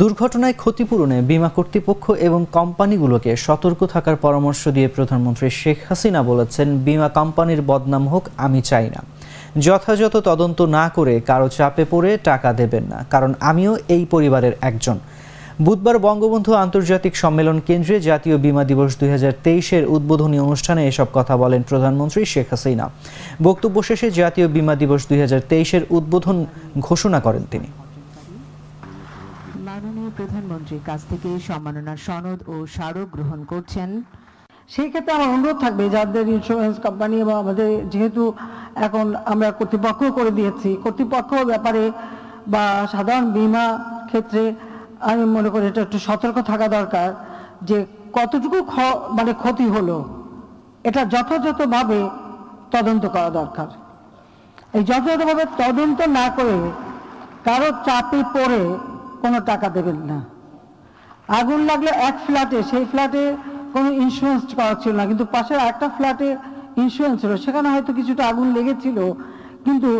दुर्घटनाय क्षतिपूरणे बीमा कर्तृपक्ष एवं कोम्पानीगुलोके सतर्क थाकार परामर्श दिए प्रधानमंत्री शेख हासिना बोलेছেন बीमा कोम्पानीर बदनाम होक आमी चाई ना। यथायथ तदन्त ना करे कारो चापे पड़े टाका देबेन ना, कारण आमिओ एई परिवारेर एकजन। बुधवार बंगबंधु आंतर्जातिक सम्मेलन केंद्रे जातीय बीमा दिवस 2023 उद्बोधनी अनुष्ठाने एसब कथा बोलेन प्रधानमंत्री शेख हासिना। बक्तव्य शेषे जातीय बीमा दिवस 2023 उद्बोधन घोषणा करेन तिनि। माननीय प्रधानमंत्री काछ थेके सम्मानना सनद और स्मारक ग्रहण करछेन। সেই ক্ষেত্রে আমার অনুরোধ থাকবে যাদের ইন্স্যুরেন্স কোম্পানি বা আমাদের যেহেতু এখন আমরা কর্তৃপক্ষ করে দিয়েছি, কর্তৃপক্ষ ব্যাপারে বা সাধারণ বিমা ক্ষেত্রে আমি মনে করি এটা একটু সতর্ক থাকা দরকার যে কতটুকু মানে ক্ষতি হলো এটা যথাযথভাবে তদন্ত করা দরকার। এই যথাযথভাবে তদন্ত না করে কারো চাপে পড়ে কোনো টাকা দেবেন না। আগুন লাগলে এক ফ্ল্যাটে, সেই ফ্ল্যাটে কোনো ইন্স্যুরেন্স করা ছিল না, কিন্তু পাশের একটা ফ্ল্যাটে ইন্স্যুরেন্স ছিল, সেখানে হয়তো কিছুটা আগুন লেগেছিল কিন্তু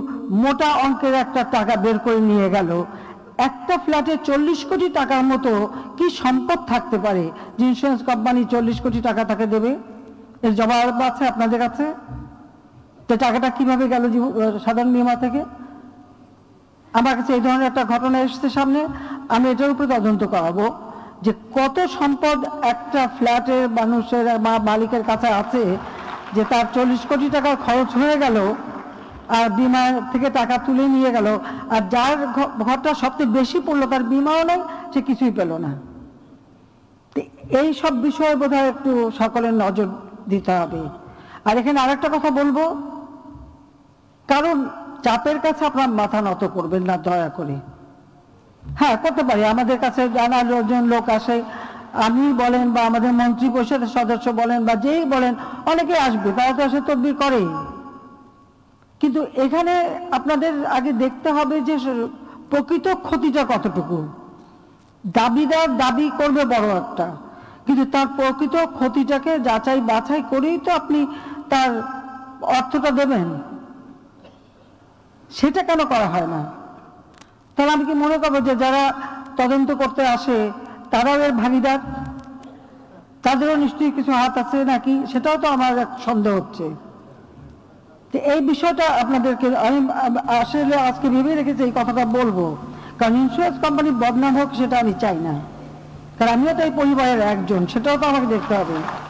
মোটা অঙ্কের একটা টাকা বের করে নিয়ে গেল। একটা ফ্ল্যাটে 40 কোটি টাকার মতো কি সম্পদ থাকতে পারে যে ইন্স্যুরেন্স কোম্পানি 40 কোটি টাকা তাকে দেবে? এর জবাব আছে আপনাদের কাছে? তো টাকাটা কিভাবে গেল সাধারণ বিমা থেকে? আমার কাছে এই ধরনের একটা ঘটনা এসেছে সামনে, আমি এটার উপরে তদন্ত করাবো যে কত সম্পদ একটা ফ্ল্যাটের মানুষের মালিকের কাছে আছে যে তার 40 কোটি টাকা খরচ হয়ে গেল আর বিমা থেকে টাকা তুলে নিয়ে গেল, আর যার ঘরটা সবচেয়ে বেশি পড়লো তার বিমাও নেই, সে কিছুই পেল না। এই সব বিষয়ে বোধহয় একটু সকলের নজর দিতে হবে। আর এখানে আরেকটা কথা বলবো, কারণ চাপের কাছে আপনার মাথা নত করবেন না দয়া করে। হ্যাঁ করতে পারি, আমাদের কাছে জানা লোকজন লোক আসে, আমি বলেন বা আমাদের মন্ত্রী পরিষদের সদস্য বলেন বা যেই বলেন অনেকে আসবে, তারা তো আসে তদবির করে, কিন্তু এখানে আপনাদের আগে দেখতে হবে যে প্রকৃত ক্ষতিটা কতটুকু। দাবিদার দাবি করবে বড় একটা, কিন্তু তার প্রকৃত ক্ষতিটাকে যাচাই বাছাই করেই তো আপনি তার অর্থটা দেবেন, সেটা কেন করা হয় না? তাহলে আমি কি মনে করবো যে যারা তদন্ত করতে আসে তারাও এর ভাগিদার, তাদেরও নিশ্চয়ই কিছু হাত আছে নাকি, সেটাও তো আমার সন্দেহ হচ্ছে। তো এই বিষয়টা আপনাদেরকে আমি আসলে আজকে ভেবে রেখেছি এই কথাটা বলবো, কারণ ইন্স্যুরেন্স কোম্পানি বদনাম হোক সেটা আমি চাই না, কারণ আমিও তো এই পরিবারের একজন, সেটাও তো আমাকে দেখতে হবে।